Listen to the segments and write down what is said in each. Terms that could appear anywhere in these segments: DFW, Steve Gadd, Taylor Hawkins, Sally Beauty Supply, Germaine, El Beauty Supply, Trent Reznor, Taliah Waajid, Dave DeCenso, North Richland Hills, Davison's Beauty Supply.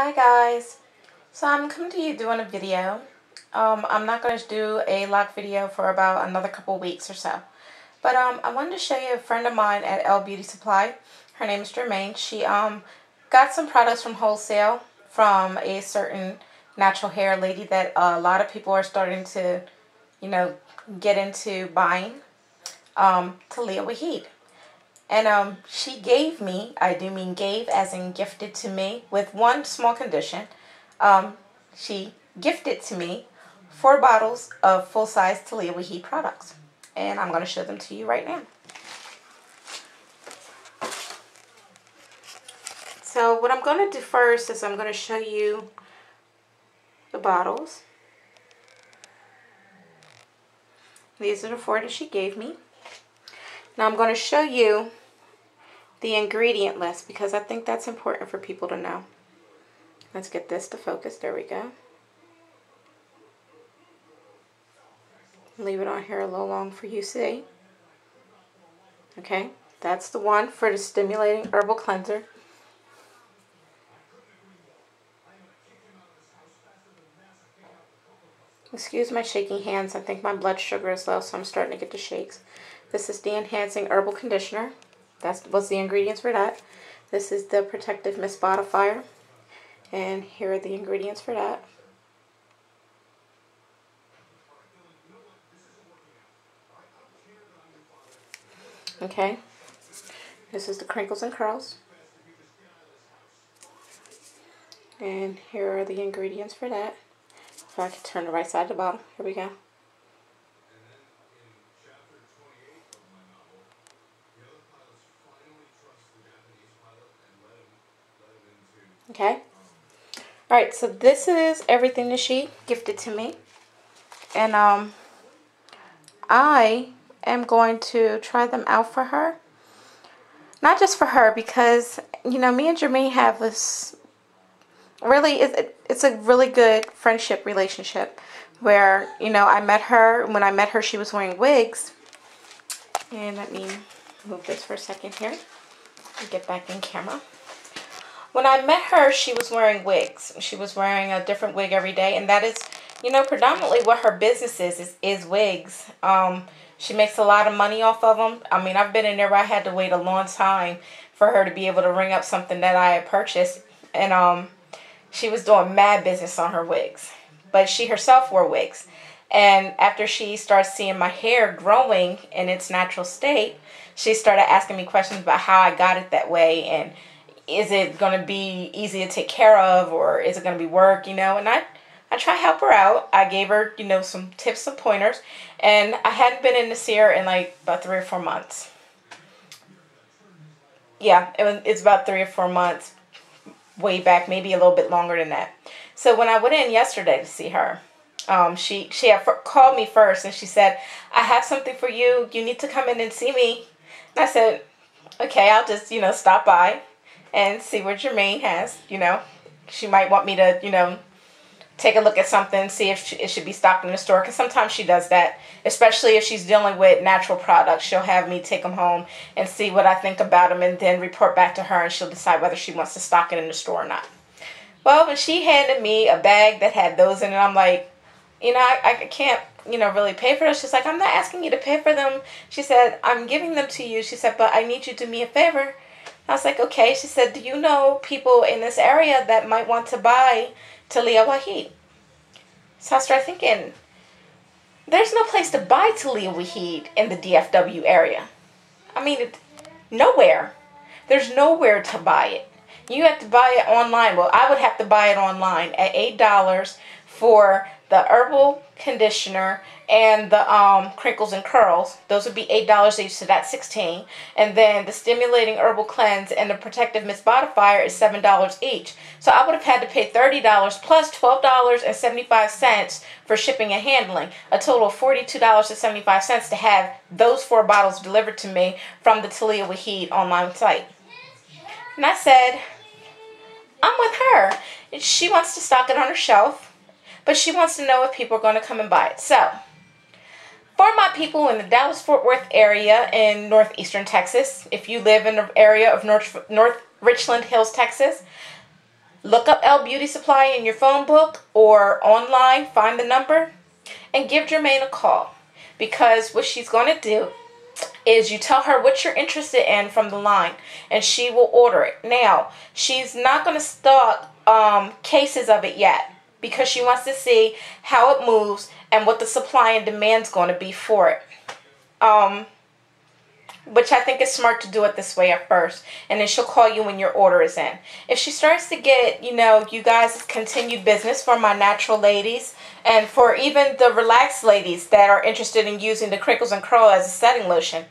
Hi guys, so I'm coming to you doing a video. I'm not going to do a lock video for about another couple weeks or so, but I wanted to show you a friend of mine at El Beauty Supply. Her name is Germaine. She got some products from wholesale from a certain natural hair lady that a lot of people are starting to, you know, get into buying, Taliah Waajid. And she gave me, I do mean gave as in gifted to me, with one small condition. She gifted to me 4 bottles of full-size Taliah Waajid products. And I'm going to show them to you right now. So what I'm going to do first is I'm going to show you the bottles. These are the 4 that she gave me. Now I'm going to show you the ingredient list because I think that's important for people to know. Let's get this to focus. There we go. Leave it on here a little long for you to see. Okay, that's the one for the stimulating herbal cleanser. Excuse my shaking hands. I think my blood sugar is low, so I'm starting to get the shakes. This is the enhancing herbal conditioner. That was the ingredients for that. This is the protective mist modifier. And here are the ingredients for that. Okay. This is the crinkles and curls. And here are the ingredients for that. If I could turn the right side to the bottom. Here we go. Okay. Alright, so this is everything that she gifted to me. And I am going to try them out for her. Not just for her, because, you know, me and Germaine have this really, it's a really good friendship relationship where, you know, I met her. When I met her, she was wearing wigs. And let me move this for a second here and get back in camera. When I met her, she was wearing wigs. She was wearing a different wig every day, and that is, you know, predominantly what her business is wigs. She makes a lot of money off of them. I mean, I've been in there where I had to wait a long time for her to be able to ring up something that I had purchased, and she was doing mad business on her wigs. But she herself wore wigs, and after she starts seeing my hair growing in its natural state, she started asking me questions about how I got it that way, and is it going to be easy to take care of, or is it going to be work, you know? And I try to help her out. I gave her, you know, some tips and pointers. And I hadn't been in to see her in like about 3 or 4 months. Yeah, it's about 3 or 4 months way back, maybe a little bit longer than that. So when I went in yesterday to see her, she had called me first, and she said, I have something for you. You need to come in and see me. And I said, okay, I'll just, you know, stop by and see what Germaine has, you know. She might want me to, you know, take a look at something, see if it should be stocked in the store, because sometimes she does that, especially if she's dealing with natural products. She'll have me take them home and see what I think about them and then report back to her, and she'll decide whether she wants to stock it in the store or not. Well, when she handed me a bag that had those in it, I'm like, you know, I can't, you know, really pay for them. She's like, I'm not asking you to pay for them. She said, I'm giving them to you. She said, but I need you to do me a favor. I was like, okay. She said, do you know people in this area that might want to buy Taliah Waajid? So I started thinking, there's no place to buy Taliah Waajid in the DFW area. I mean, nowhere. There's nowhere to buy it. You have to buy it online. Well, I would have to buy it online at $8 for the herbal conditioner and the crinkles and curls. Those would be $8 each, so that's $16. And then the stimulating herbal cleanse and the protective mist modifier is $7 each. So I would have had to pay $30 plus $12.75 for shipping and handling, a total of $42.75 to have those 4 bottles delivered to me from the Taliah Waajid online site. And I said, I'm with her. She wants to stock it on her shelf, but she wants to know if people are going to come and buy it. So, for my people in the Dallas-Fort Worth area in northeastern Texas, if you live in the area of North Richland Hills, Texas, Look up El Beauty Supply in your phone book or online, find the number, and give Germaine a call. Because what she's going to do is you tell her what you're interested in from the line, and she will order it. Now, she's not going to stock cases of it yet because she wants to see how it moves and what the supply and demand is going to be for it. Which I think is smart to do it this way at first. And then she'll call you when your order is in. If she starts to get, you know, you guys continued business for my natural ladies and for even the relaxed ladies that are interested in using the Crinkles and Curl as a setting lotion,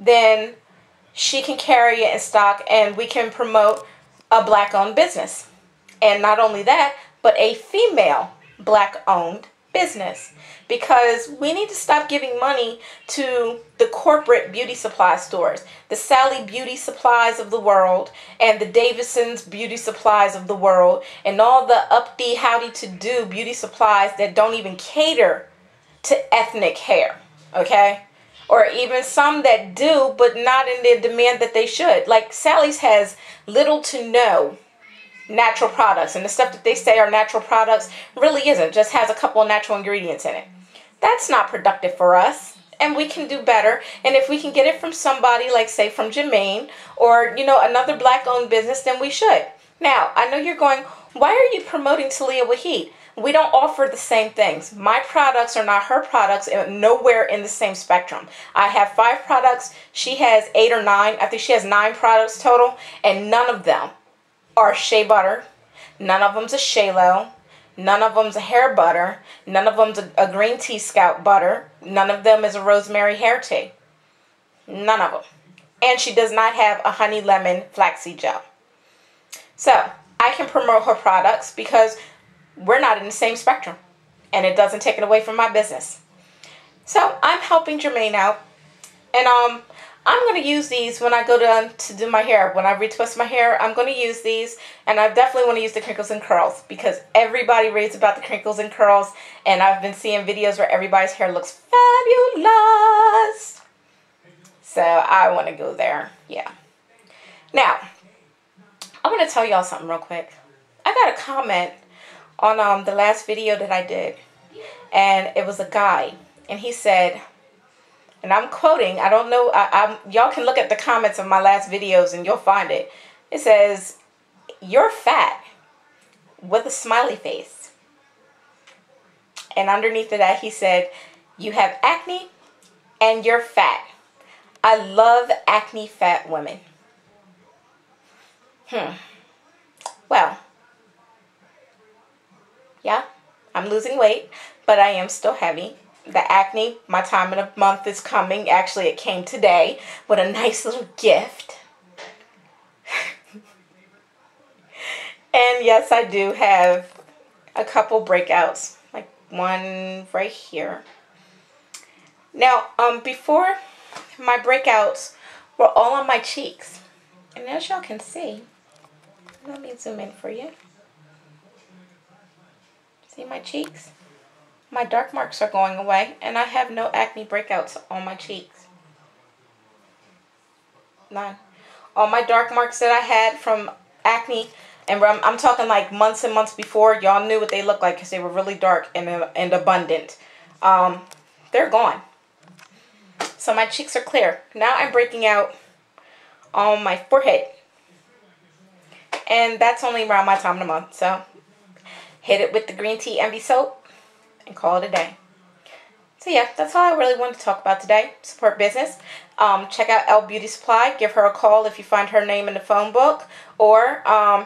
then she can carry it in stock and we can promote a black-owned business. And not only that, but a female black-owned business, because we need to stop giving money to the corporate beauty supply stores, the Sally Beauty Supplies of the world and the Davison's Beauty Supplies of the world and all the updee howdy to do beauty supplies that don't even cater to ethnic hair, okay? Or even some that do but not in the demand that they should. Like Sally's has little to no natural products, and the stuff that they say are natural products really isn't, just has a couple of natural ingredients in it. That's not productive for us, and we can do better. And if we can get it from somebody, like say from Germaine or, you know, another black owned business, then we should. Now, I know you're going, why are you promoting Taliah Waajid? We don't offer the same things. My products are not her products, and nowhere in the same spectrum. I have 5 products, she has 8 or 9. I think she has 9 products total, and none of them are shea butter. None of them's a shea lo. None of them's a hair butter. None of them's a green tea scalp butter. None of them is a rosemary hair tea. None of them. And she does not have a honey lemon flaxseed gel. So I can promote her products because we're not in the same spectrum, and it doesn't take it away from my business. So I'm helping Germaine out, and I'm going to use these when I go to do my hair. When I retwist my hair, I'm going to use these. And I definitely want to use the Crinkles and Curls because everybody raves about the Crinkles and Curls. And I've been seeing videos where everybody's hair looks fabulous. So I want to go there. Yeah. Now, I want to tell y'all something real quick. I got a comment on the last video that I did. And it was a guy. And he said... And I'm quoting, I don't know, y'all can look at the comments of my last videos and you'll find it. It says, "You're fat," with a smiley face. And underneath that he said, "You have acne and you're fat. I love acne fat women." Well, yeah, I'm losing weight, but I am still heavy. The acne, my time in a month is coming. Actually, it came today with a nice little gift. And yes, I do have a couple breakouts, like one right here. Now, before my breakouts were all on my cheeks. And as y'all can see, let me zoom in for you. See my cheeks? My dark marks are going away, and I have no acne breakouts on my cheeks. None. All my dark marks that I had from acne, and I'm talking like months and months before, y'all knew what they looked like because they were really dark and abundant. They're gone. So my cheeks are clear. Now I'm breaking out on my forehead. And that's only around my time of the month, so hit it with the green tea envy soap and call it a day. So yeah, that's all I really wanted to talk about today. Support business. Check out El Beauty Supply. Give her a call if you find her name in the phone book, or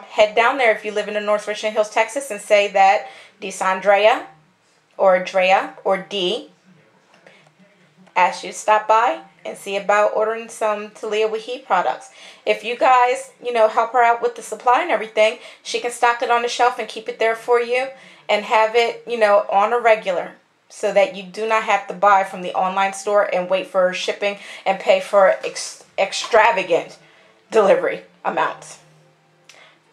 head down there if you live in the North Richland Hills, Texas, and say that DeSandrea or Drea or D asked you to stop by and see about ordering some Taliah Waajid products. If you guys, you know, help her out with the supply and everything, she can stock it on the shelf and keep it there for you. And have it, you know, on a regular so that you do not have to buy from the online store and wait for shipping and pay for extravagant delivery amounts.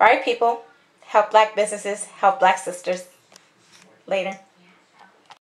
All right, people, help black businesses, help black sisters. Later.